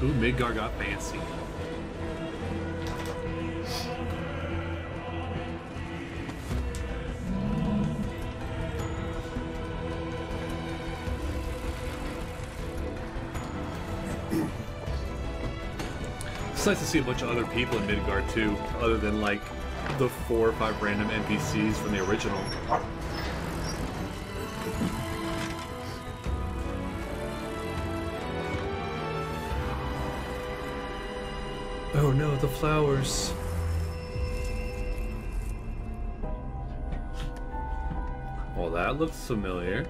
Ooh, Midgar got fancy. It's nice to see a bunch of other people in Midgar too, other than like the 4 or 5 random NPCs from the original. Oh no, the flowers. Well, that looks familiar.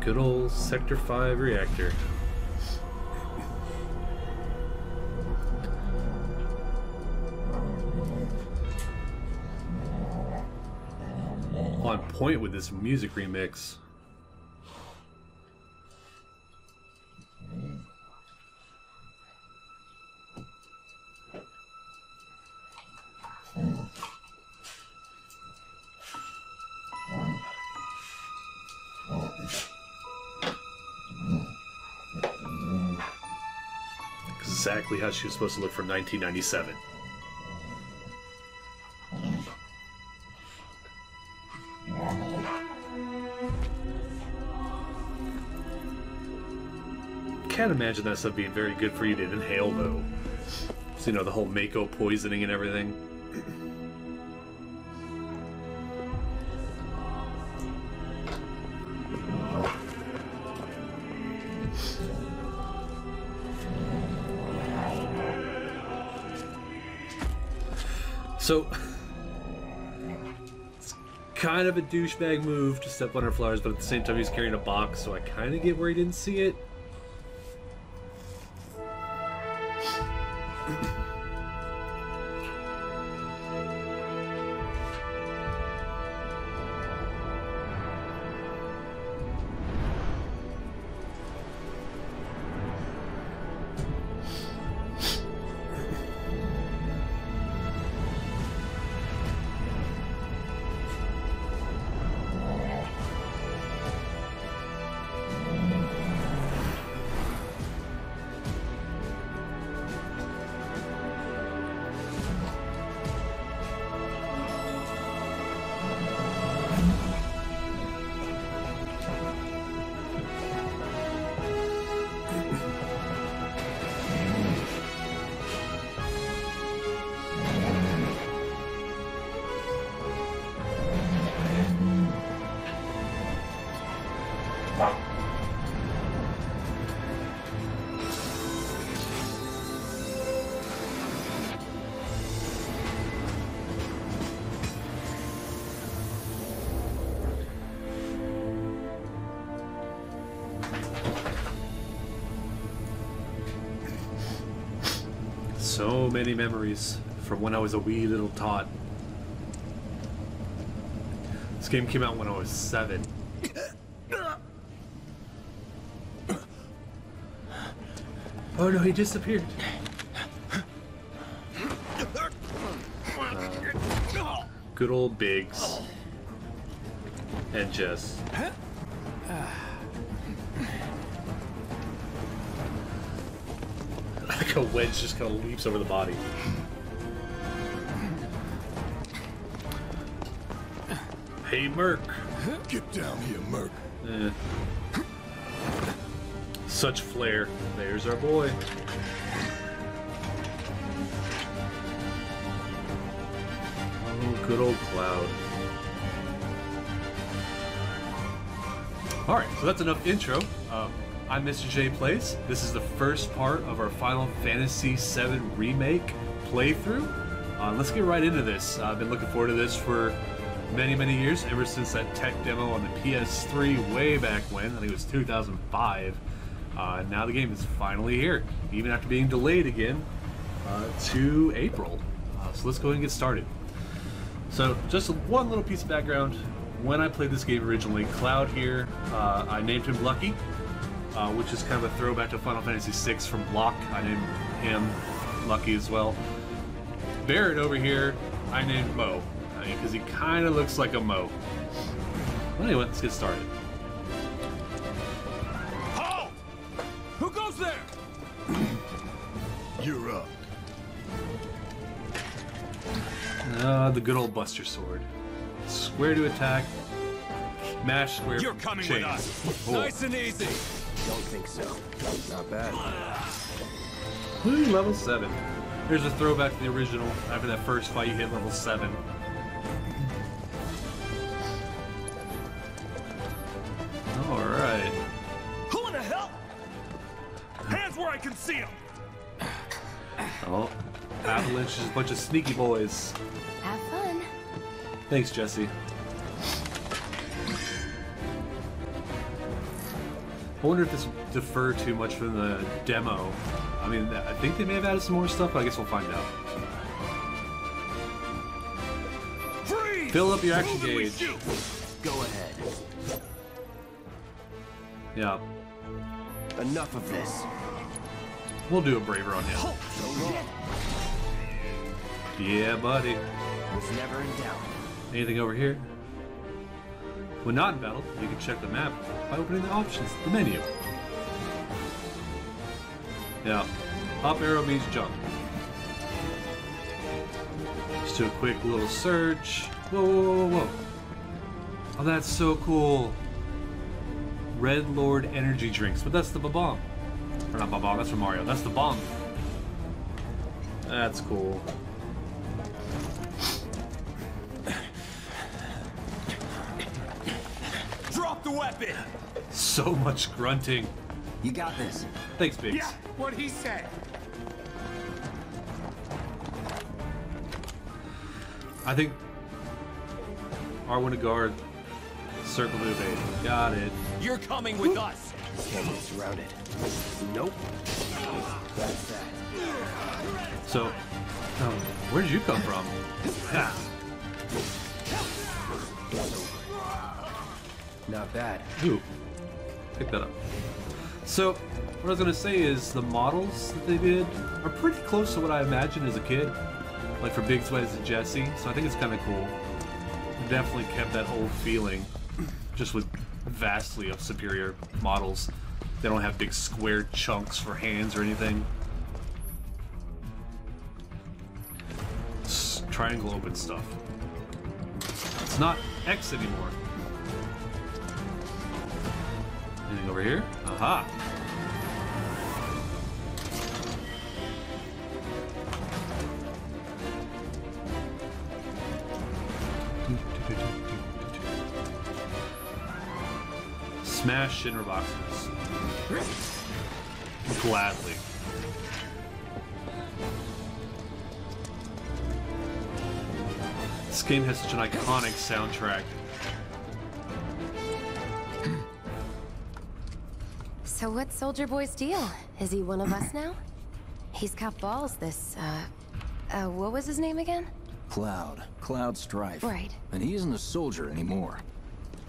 Good old Sector 5 reactor. On point with this music remix. Exactly how she was supposed to look from 1997. Can't imagine that stuff being very good for you to inhale, though. So, you know, the whole Mako poisoning and everything. So, it's kind of a douchebag move to step on her flowers, but at the same time he's carrying a box, so I kind of get where he didn't see it. So many memories from when I was a wee little tot. This game came out when I was 7. Oh no, he disappeared. Good old Biggs. And Jess. A wedge just kind of leaps over the body. Hey, Merc. Get down here, Merc. Such flair. There's our boy. Oh, good old Cloud. Alright, so that's enough intro. I'm Mr. J Plays. This is the first part of our Final Fantasy VII Remake playthrough. Let's get right into this. I've been looking forward to this for many, many years, ever since that tech demo on the PS3 way back when. I think it was 2005. Now the game is finally here, even after being delayed again to April. So let's go ahead and get started. So just one little piece of background. When I played this game originally, Cloud here, I named him Lucky. Which is kind of a throwback to Final Fantasy VI from Locke. I named him Lucky as well. Barret over here, I named Mo. me because he kind of looks like a Mo. Well, anyway, let's get started. Halt! Who goes there? You're up. The good old Buster Sword. Square to attack. Mash square. You're coming with us. Oh. Nice and easy. Don't think so. Not bad. Including level 7. Here's a throwback to the original. After that first fight, you hit level 7. All right. Who in the hell? Hands where I can see him. Oh, Avalanche is a bunch of sneaky boys. Have fun. Thanks, Jesse. I wonder if this would defer too much from the demo. I mean, I think they may have added some more stuff, but I guess we'll find out. Freeze! Fill up your action gauge. Go ahead. Yeah. Enough of this. We'll do a braver on him. Yeah, buddy. Was never in doubt. Anything over here? When not in battle, you can check the map by opening the options, the menu. Now, up arrow means jump. Just do a quick little search. Whoa, whoa, whoa, whoa. Oh, that's so cool. Red Lord energy drinks, but that's the Ba-Bomb. Or not Ba-Bomb, that's from Mario. That's the bomb. That's cool. Drop the weapon! So much grunting. You got this. Thanks, Biggs. Yeah, what he said. I think R1 to guard, circle to evade. Got it. You're coming with us. Can't get surrounded. Nope. That's that. So, where did you come from? Not bad. Ooh, pick that up. So, what I was going to say is the models that they did are pretty close to what I imagined as a kid. Like for Big Sweats and Jesse, so I think it's kind of cool. Definitely kept that old feeling, just with vastly superior models. They don't have big square chunks for hands or anything. It's triangle open stuff. It's not X anymore. Anything over here? Aha! Smash Shinra boxes. Gladly. This game has such an iconic soundtrack. So what's Soldier Boy's deal? Is he one of us now? He's got balls, this, what was his name again? Cloud. Cloud Strife. Right. And he isn't a soldier anymore.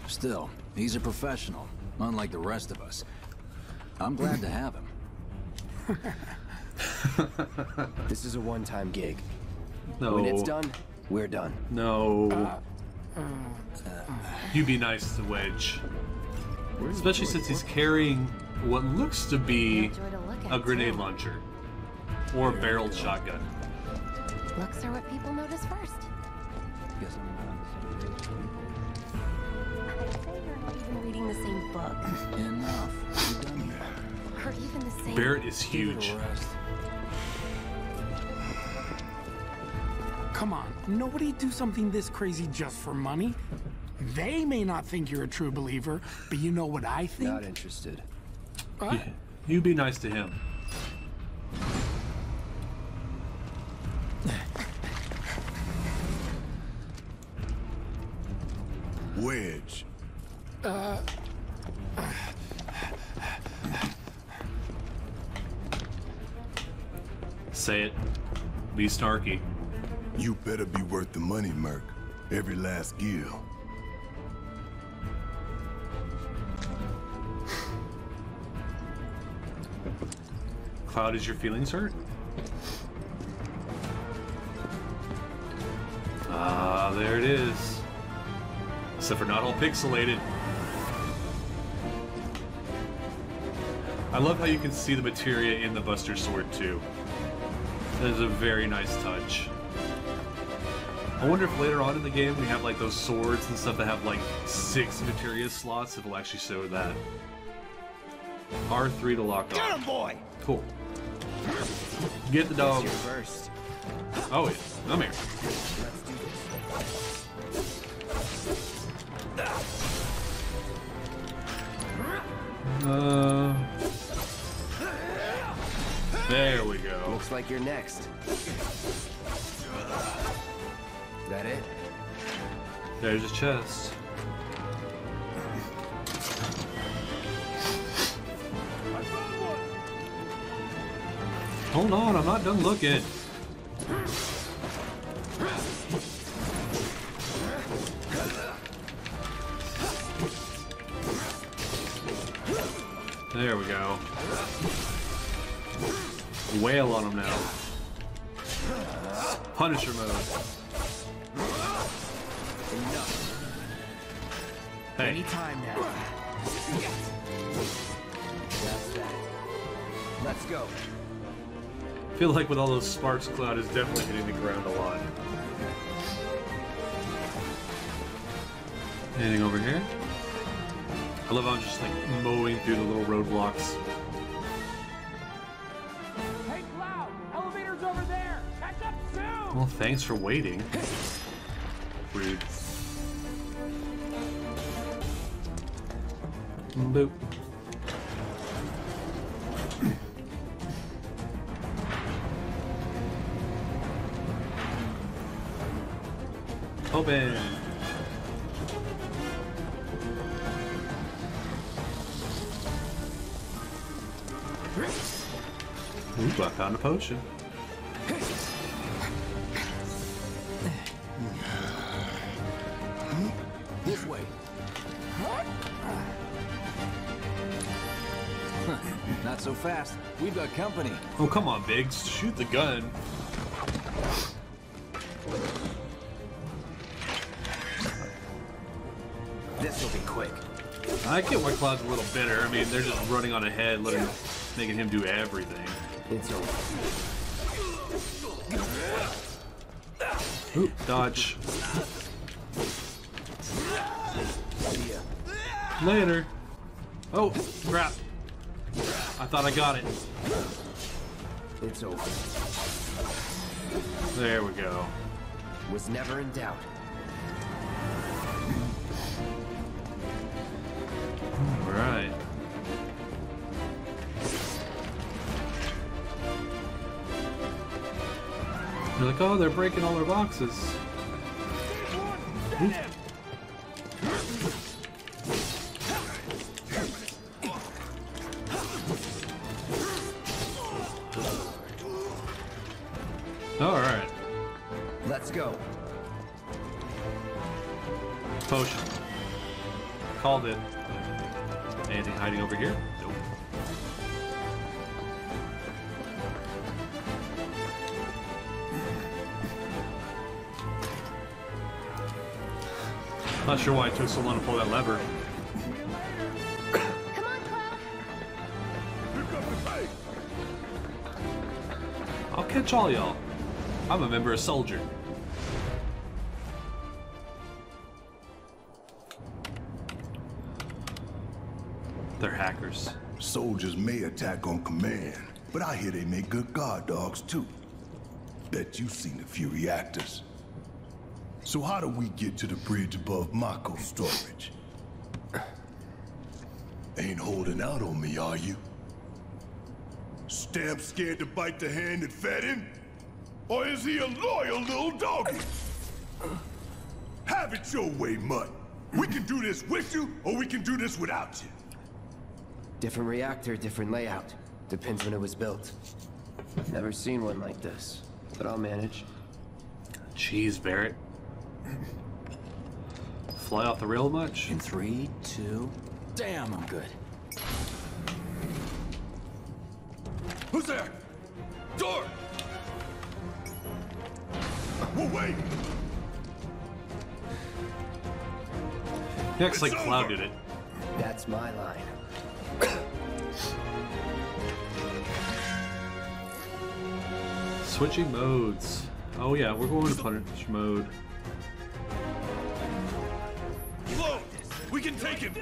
Still, he's a professional, unlike the rest of us. I'm glad to have him. This is a one-time gig. No. When it's done, we're done. No. You be nice to Wedge. Especially since he's carrying what looks to be a grenade launcher or a barreled shotgun. Looks are what people notice first. Yes. I'd say you're not even reading the same book. Enough. You're done here. Or even the same. Barret is huge. Come on, nobody do something this crazy just for money. They may not think you're a true believer, but you know what I think? Not interested. What? Yeah, you be nice to him. Wedge. Say it. Be snarky. You better be worth the money, Merc. Every last gill. Cloud, is your feelings hurt? there it is. Except for not all pixelated. I love how you can see the materia in the Buster Sword too. That is a very nice touch. I wonder if later on in the game we have like those swords and stuff that have like 6 materia slots, it'll actually show that. R3 to lock on. Get him, boy! Cool. Get the dog. First. Oh wait, I'm here. Let's do this. There we go. Looks like you're next. Is that it? There's a chest. Hold on, I'm not done looking. There we go. Wail on him now. Punisher mode. Hey. Any time now. That's that. Let's go. I feel like with all those sparks, Cloud is definitely hitting the ground a lot. Anything over here? I love how I'm just like mowing through the little roadblocks. Hey Cloud, elevator's over there. Catch up soon. Well, thanks for waiting. Rude. Boop. Open. Ooh, I found a potion. This way. Not so fast. We've got company. Oh, come on, Biggs. Shoot the gun. This will be quick. I get why Cloud's a little bitter. I mean, they're just running on ahead, letting, making him do everything. It's over. Ooh, dodge. Later. Oh, crap. I thought I got it. It's over. There we go. Was never in doubt. All right. You're like, oh, they're breaking all our boxes. Ooh. Potion. Called it. Anything hiding over here? Nope. Not sure why it took so long to pull that lever. Come on, Cloud. I'll catch all y'all. I'm a member of Soldier. They're hackers. Soldiers may attack on command, but I hear they make good guard dogs too. Bet you've seen a few reactors. So how do we get to the bridge above Mako storage? Ain't holding out on me, are you? Stamp scared to bite the hand that fed him? Or is he a loyal little doggy? Have it your way, mutt. We can do this with you, or we can do this without you. Different reactor, different layout. Depends when it was built. Never seen one like this, but I'll manage. Jeez, Barret. Fly off the rail much? In 3, 2... Damn, I'm good. Who's there? Door! We'll wait! He acts like Cloud did it. That's my line. Switching modes. Oh yeah, we're going to punish mode. Close. We can take him.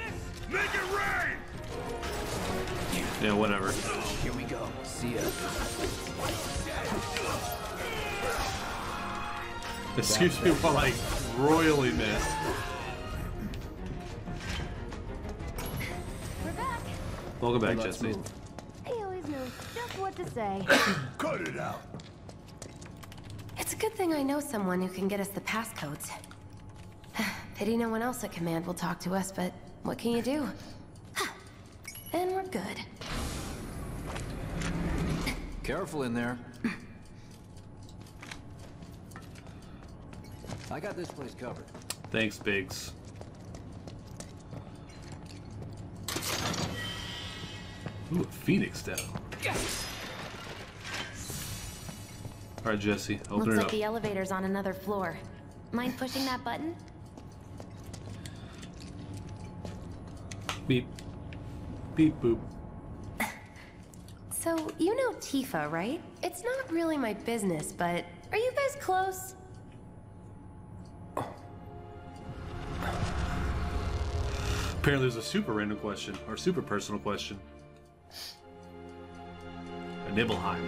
Make it rain. Yeah, whatever. Here we go. See ya. Excuse me while I royally miss. We're back. Welcome back, Jesse. I always know just what to say. Cut it out. It's a good thing I know someone who can get us the passcodes. Pity no one else at command will talk to us, but what can you do? And we're good. Careful in there. I got this place covered. Thanks, Biggs. Ooh, Phoenix down. Yes. All right, Jesse, open it up. Looks like the elevator's on another floor. Mind pushing that button? Beep. Beep boop. So, you know Tifa, right? It's not really my business, but are you guys close? Apparently there's a super random question, or super personal question. A Nibbleheim.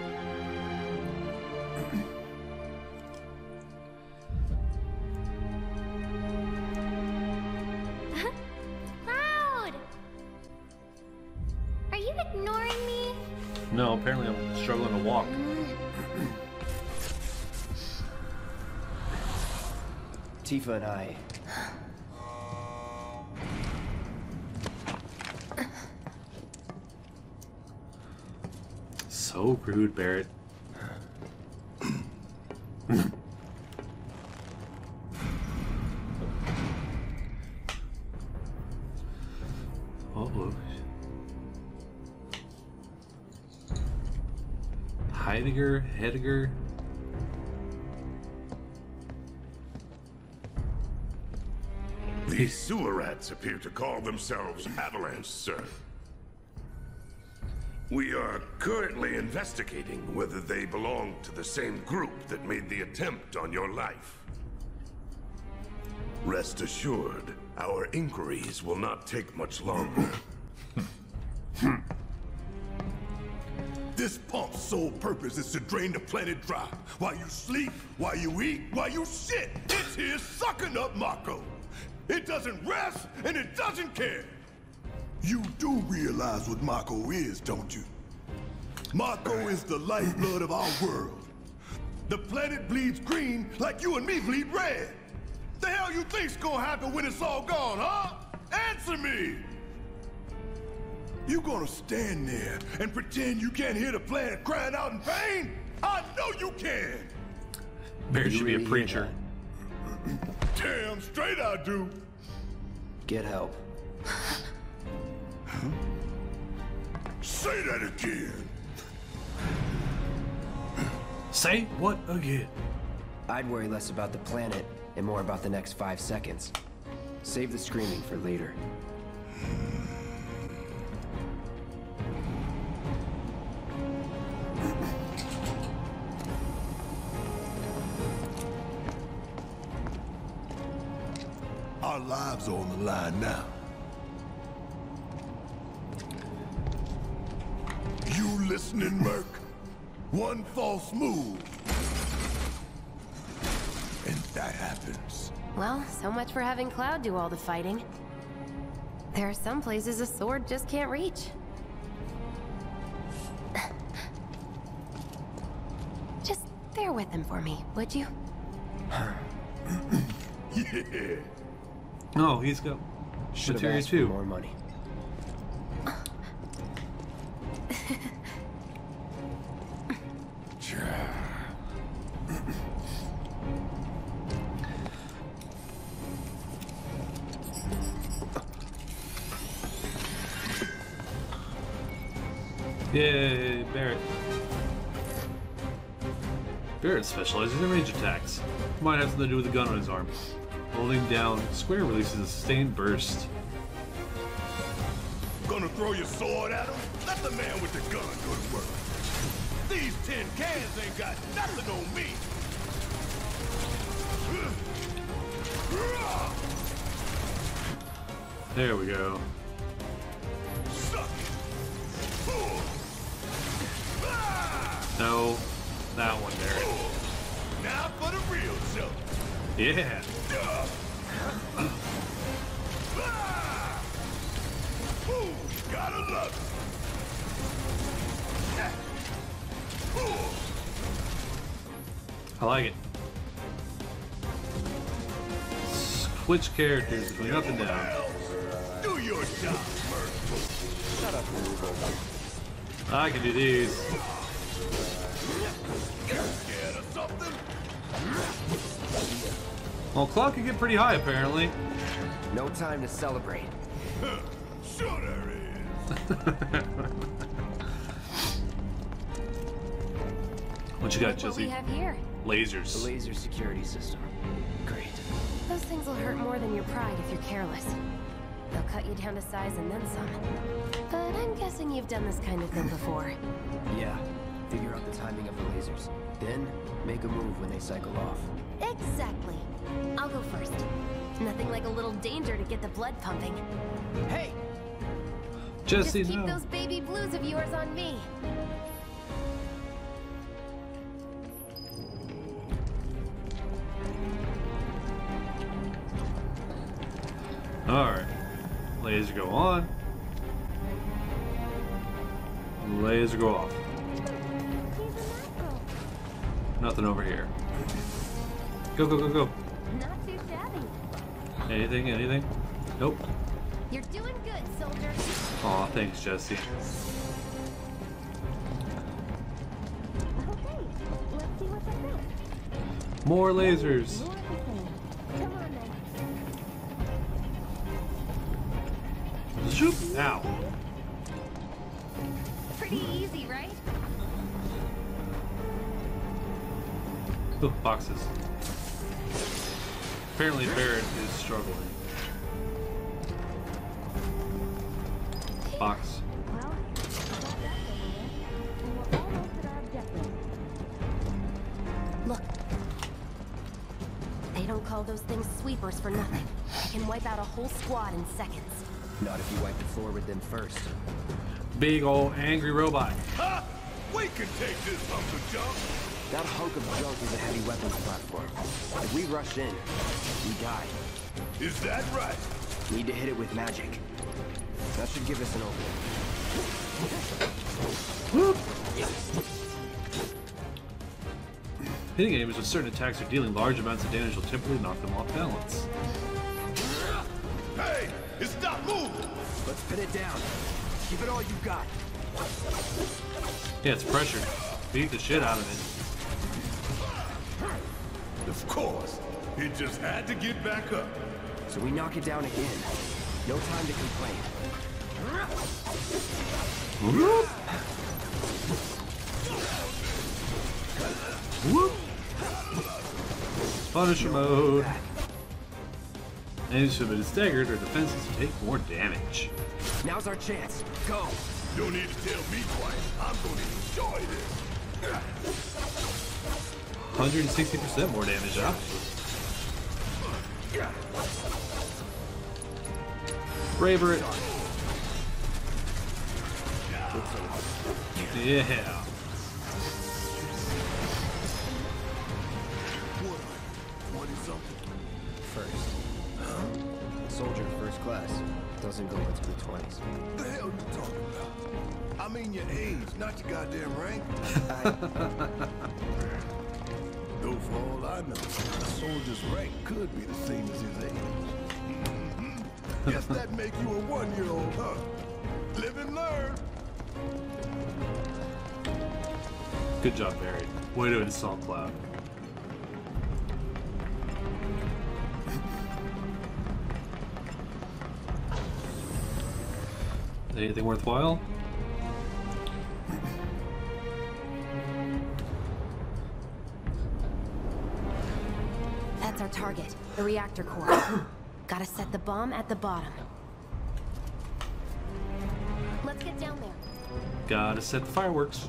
Cloud! Are you ignoring me? No, apparently I'm struggling to walk. Tifa and I... So rude, Barret. Uh-oh. Heidegger. These sewer rats appear to call themselves Avalanche, sir. We are currently investigating whether they belong to the same group that made the attempt on your life. Rest assured, our inquiries will not take much longer. This pump's sole purpose is to drain the planet dry. While you sleep, while you eat, while you shit, it's here sucking up Mako. It doesn't rest, and it doesn't care. You do realize what Mako is, don't you? Mako is the lifeblood of our world. The planet bleeds green like you and me bleed red. The hell you think's gonna happen when it's all gone, huh? Answer me! You gonna stand there and pretend you can't hear the planet crying out in pain? I know you can! Bear should be a preacher. Damn straight I do. Get help. Huh? Say that again! Say what again? I'd worry less about the planet and more about the next 5 seconds. Save the screaming for later. Our lives are on the line now. Listening, Merc. One false move. And that happens. Well, so much for having Cloud do all the fighting. There are some places a sword just can't reach. Just bear with him for me, would you? Yeah. No, he's got materia too. More money. Yay, Barret. Barret specializes in range attacks. Might have something to do with the gun on his arm. holding down square releases a sustained burst. Gonna throw your sword at him? Let the man with the gun go to work. These tin cans ain't got nothing on me. There we go. No, that one there. Now for the real show. Yeah. Gotta love it. I like it. Switch characters, going up and down. Do your job, shut up, I can do these. Well, Cloud can get pretty high apparently. No time to celebrate. Sure there is. What you got, Jesse? What we have here? Lasers. The laser security system. Great. Those things will hurt more than your pride if you're careless. They'll cut you down to size and then some. But I'm guessing you've done this kind of thing before. Yeah. Figure out the timing of the lasers. Then, make a move when they cycle off. Exactly. I'll go first. Nothing like a little danger to get the blood pumping. Hey! Just keep those baby blues of yours on me. Alright. Laser go on. Laser go off. Nothing over here. Go, go, go, go. Not too shabby. Anything, anything? Nope. You're doing good, soldier. Aw, thanks, Jesse. Okay, let's see what's up next. More lasers. Come on, then. Shoot now. Pretty easy, right? Boxes. Apparently Barret is struggling. Box. Look. They don't call those things sweepers for nothing. They can wipe out a whole squad in seconds. Not if you wipe the floor with them first. Big old angry robot. Ha! We can take this hunk of junk. That hunk of junk is a heavy weapons platform. If we rush in, we die. Is that right? Need to hit it with magic. That should give us an opening. Hitting enemies with certain attacks or dealing large amounts of damage will temporarily knock them off balance. Hey! It's not moving! Let's pin it down. Give it all you got. Yeah, it's pressure. Beat the shit out of it. Of course. It just had to get back up. So we knock it down again. No time to complain. Whoop. Whoop. Punisher mode. Enemies should have been staggered or defenses to take more damage. Now's our chance. Go. You don't need to tell me twice. I'm going to enjoy this. 160% more damage, huh? Braver it. Yeah. What is up? First. Huh? Soldier first class. Doesn't go into the 20s. What the hell are you talking about? I mean your age, not your goddamn rank. Though for all I know, a soldier's rank could be the same as his age. Mm-hmm. Guess that make you a 1-year-old, huh? Live and learn. Good job, Barry. Way to insult Cloud. Anything worthwhile? our target, the reactor core. Gotta set the bomb at the bottom. Let's get down there. Gotta set the fireworks.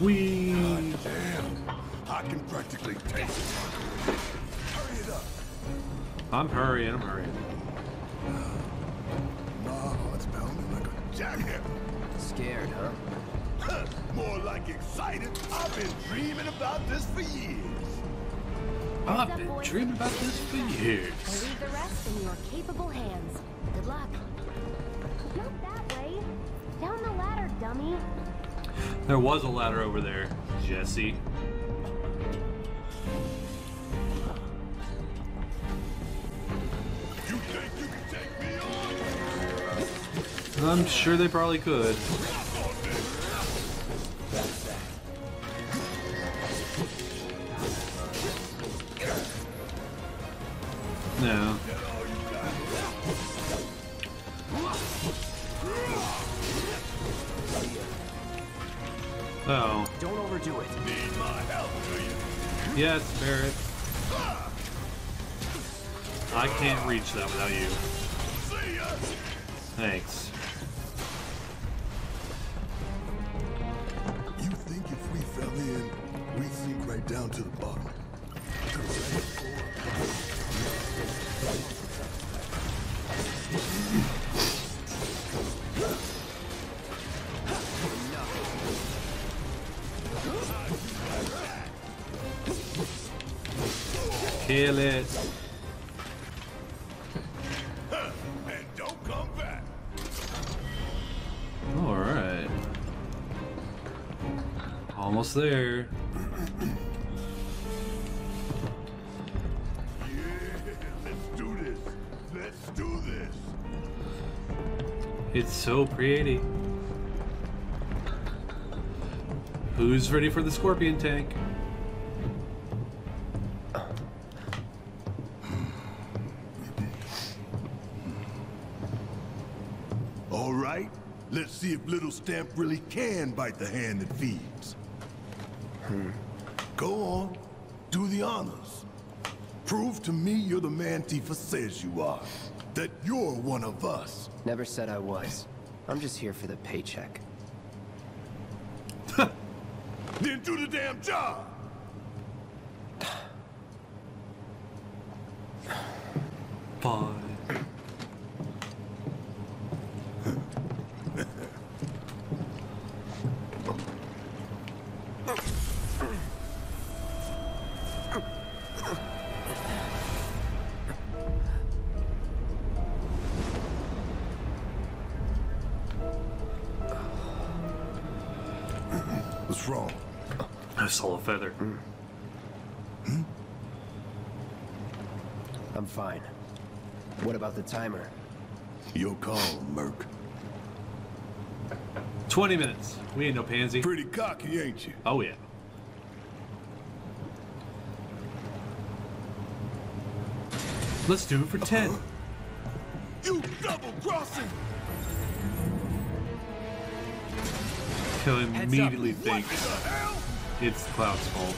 Whee! God damn. I can practically take it. Hurry it up. I'm hurrying. My heart's pounding like a jacket. Scared, huh? More like excited. I've been dreaming about this for years. I'll leave the rest in your capable hands. Good luck. Not that way. Down the ladder, dummy. There was a ladder over there, Jesse. You think you can take me on? I'm sure they probably could. No. Uh oh. Don't overdo it. Need my help, do you? Yes, Barret. I can't reach that without you. See ya. Thanks. You think if we fell in, we'd sink right down to the bottom? Kill it. And don't come back. All right. Almost there. Let's do this. It's so pretty. Who's ready for the scorpion tank? Let's see if Little Stamp really can bite the hand that feeds. Go on, do the honors. Prove to me you're the man Tifa says you are. That you're one of us. Never said I was. I'm just here for the paycheck. Then do the damn job! Fine. Feather. I'm fine. What about the timer? Your call, Merc. 20 minutes. We ain't no pansy. Pretty cocky, ain't you? Oh, yeah. Let's do it for 10. You double-crossing! He'll immediately think... What the hell? It's Cloud's fault.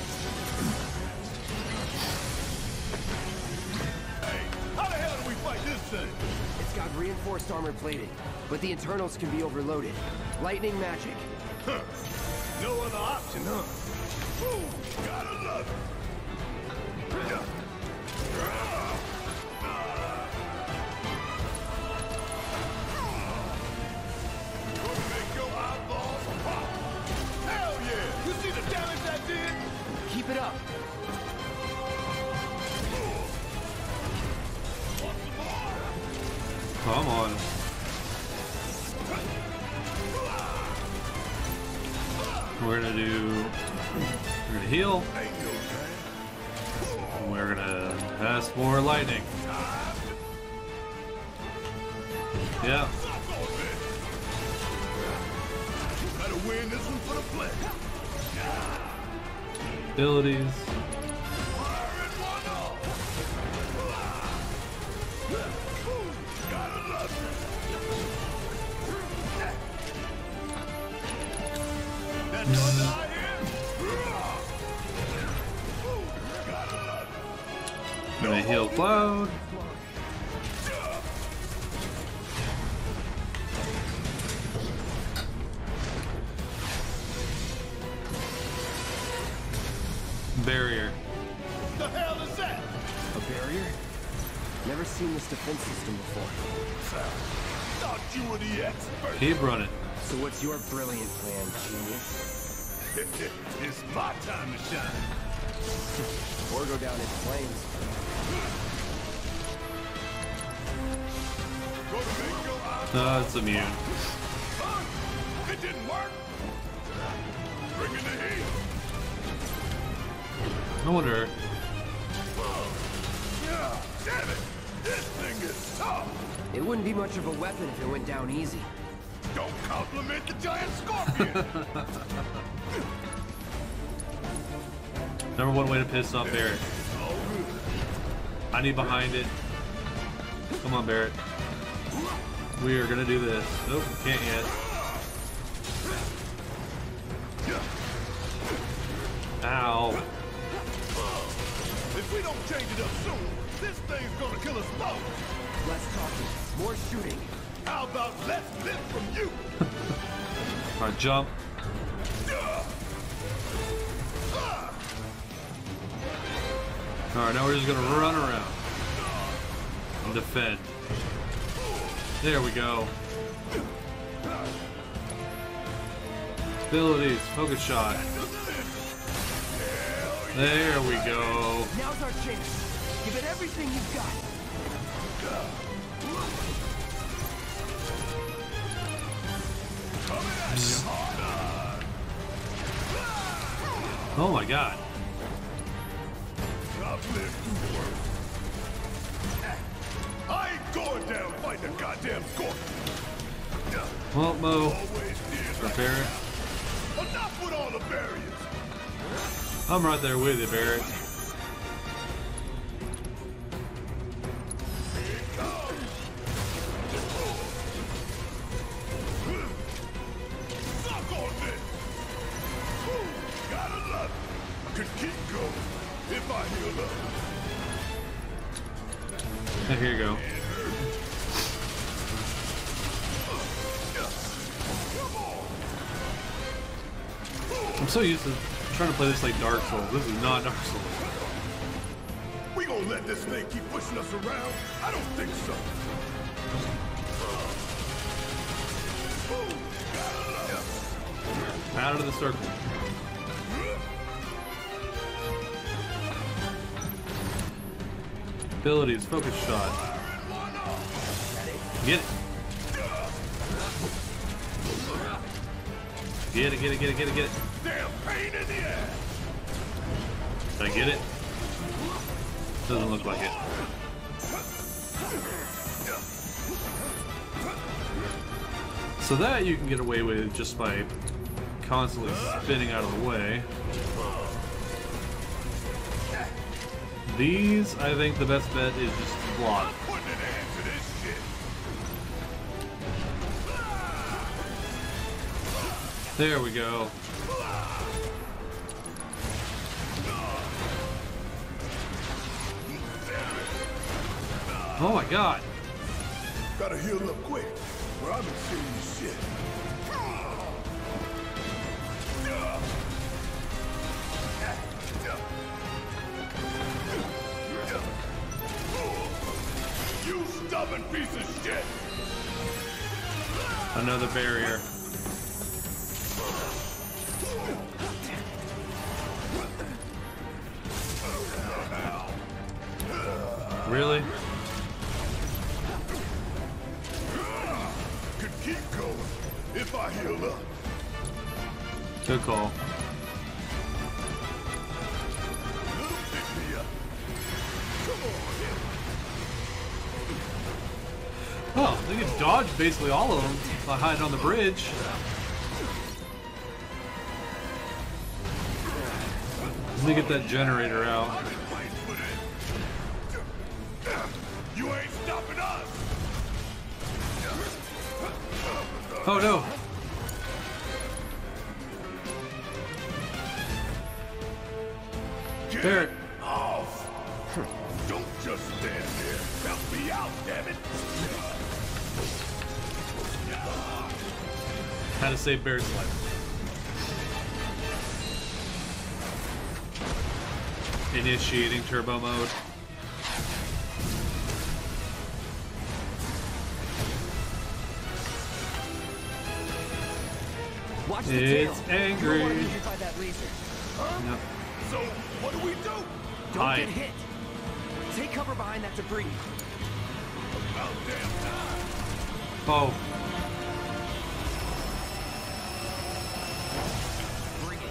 Hey, how the hell do we fight this thing? It's got reinforced armor plating, but the internals can be overloaded. Lightning magic. Huh. No other option, huh? Ooh, gotta love it. Don't make your eyeballs pop. Hell yeah! You see the damage that did? Keep it up. Come on. We're gonna heal. And we're gonna pass more lightning. Yeah. Win this one for the play. Abilities. No. Gonna heal Cloud. Barrier. The hell is that? A barrier? Never seen this defense system before. Thought you were the expert. Keep running. So what's your brilliant plan, genius? It's my time to shine. Or go down in flames. Ah, it's immune. It didn't work. Bring it to heat. I wonder. Yeah, damn it. This thing is tough. It wouldn't be much of a weapon if it went down easy. Don't compliment the giant scorpion. Number one way to piss off Barret. I need behind it. Come on, Barret. We are gonna do this. Nope, can't yet. Ow. If we don't change it up soon, this thing's gonna kill us both. Less talking, more shooting. How about less lift from you? All right, jump. All right, now we're just gonna run around and defend. There we go. Abilities, focus shot. There we go. Now's our chance. Give it everything you've got. Oh my god. I ain't going down fighting the goddamn scorpion. Well, Mo. Repair it. Enough with all the barriers. I'm right there with you, Barret. Gotta love it. I could keep going if I knew love. Here you go. I'm so used to trying to play this like Dark Souls. This is not Dark Souls. We gonna let this thing keep pushing us around? I don't think so. Out of the circle. Abilities, focus shot. Get it. Get it, get it, get it, get it, get it. Damn pain in the ass. Did I get it? Doesn't look like it. So that you can get away with just by constantly spinning out of the way. These, I think the best bet is just to block. There we go. Oh my god. Gotta heal up quick, or I'm in serious shit. You stubborn piece of shit. Another barrier. Really? Could keep going if I heal up. Good call. Oh, they can dodge basically all of them by hiding on the bridge. Let me get that generator out. You ain't stopping us. Oh no. Barret. Don't me out, damn it! How to save Barret's life. Initiating turbo mode. Watch the it's tail. Angry. By that laser. Huh? No. So what do we do? Don't get hit. Take cover behind that debris. About damn time. Oh. Bring it.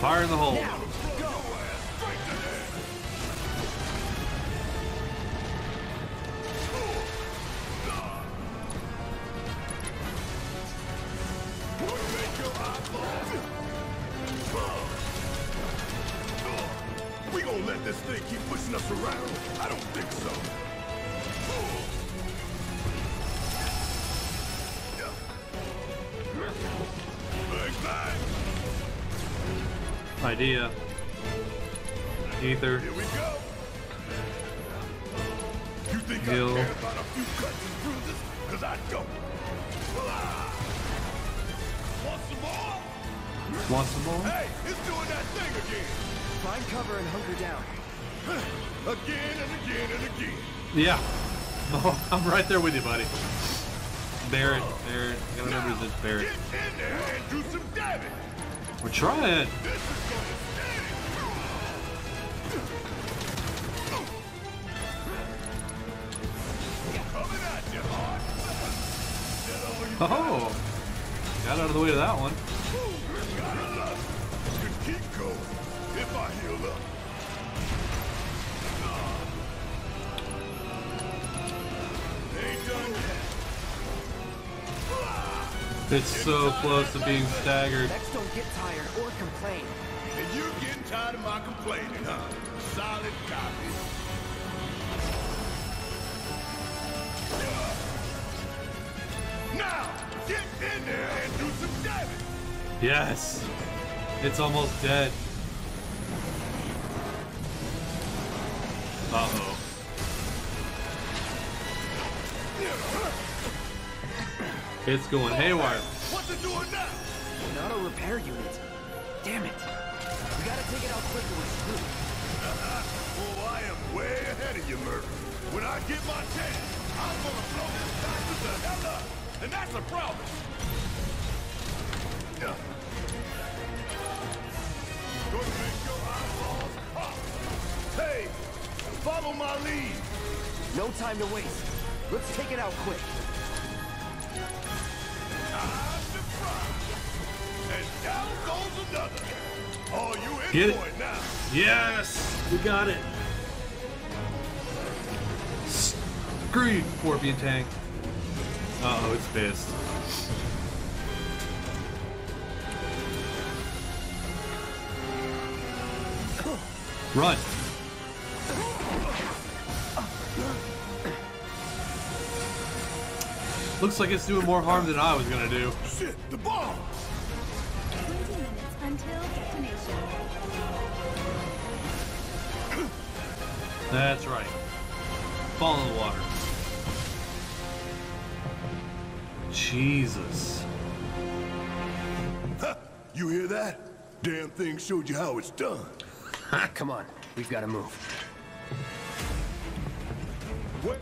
Fire in the hole. Now, go. We gonna let this thing keep pushing us around? I don't think so. Idea. Ether. Here we go. You think I care about a few cuts and bruises? Cause I don't. Want some more? Want some more? Hey, it's doing that thing again. Find cover and hunker down. Again and again and again. Yeah. Oh, I'm right there with you, buddy. Barret, Barret. I gotta remember this Barret. Get in there and do some damage. We're trying. This is coming at you hard. Oh. Got out of the way of that one. Keep going if I heal up. Ain't done yet. It's so close to being staggered. Next, don't get tired or complain. And you getting tired of my complaining, huh? Solid copy. Now, get in there and do some damage. Yes. It's almost dead. Uh-oh. It's going haywire. What's it doing now? Not a repair unit. Damn it. We gotta take it out quicker with screw. Oh, I am way ahead of you, Murph. When I get my chance, I'm gonna blow this bastard the hell up. And that's a promise. Gonna make your eyeballs pop. Hey, follow my lead. No time to waste. Let's take it out quick. Time to fry. And down goes another. Oh, you in Get for it now? Yes, we got it. Scream, Scorpion tank. Uh-oh, it's pissed. Run! Looks like it's doing more harm than I was gonna do. Shit! The bomb! 20 minutes until detonation. That's right. Fall in the water. Jesus. Ha! You hear that? Damn thing showed you how it's done. Come on, we've got to move. What?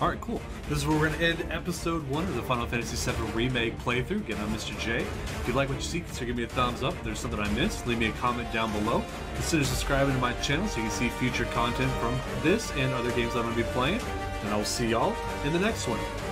All right, cool. This is where we're going to end episode 1 of the Final Fantasy VII Remake playthrough. Again, I'm Mr. J. If you like what you see, consider giving me a thumbs up. If there's something I missed, leave me a comment down below. Consider subscribing to my channel so you can see future content from this and other games I'm going to be playing. And I'll see y'all in the next one.